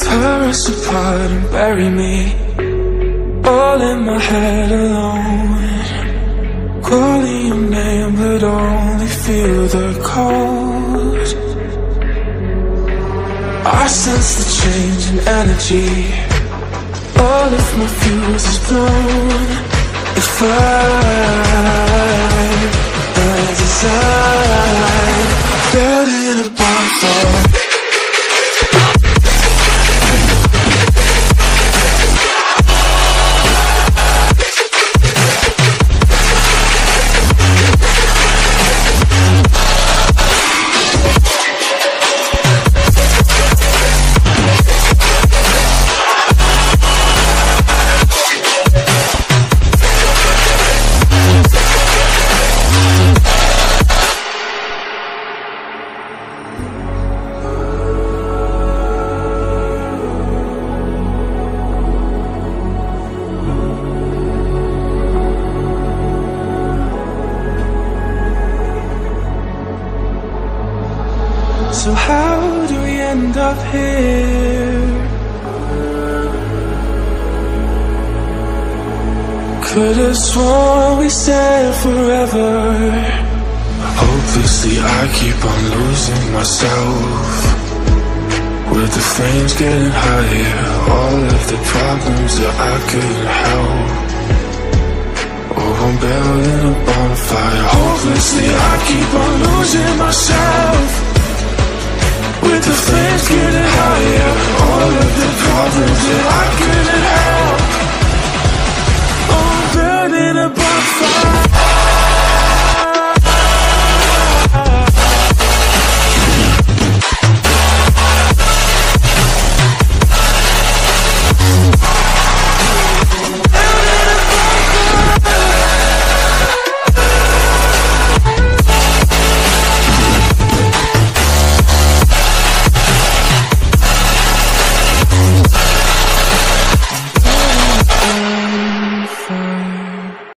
Tear us apart and bury me, all in my head alone. Calling your name but only feel the cold. I sense the change in energy, all of my fuse is blown. If I decide, building a bonfire. So how do we end up here? Could've sworn we said forever. Hopelessly I keep on losing myself, with the flames getting higher, all of the problems that I couldn't help. Oh, I'm building a bonfire. Hopelessly I keep on losing myself, with the flames getting higher, all of the problems that I couldn't help. Oh, I'm burning a bonfire.